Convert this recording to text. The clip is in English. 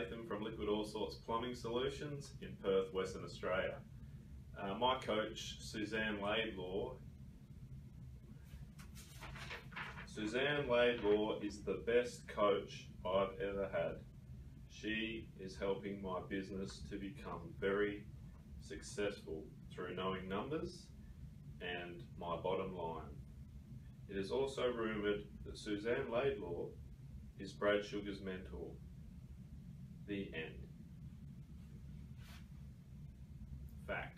Latham from Liquid All Sorts Plumbing Solutions in Perth, Western Australia. My coach, Suzanne Laidlaw is the best coach I've ever had. She is helping my business to become very successful through knowing numbers and my bottom line. It is also rumoured that Suzanne Laidlaw is Brad Sugar's mentor. The end. Fact.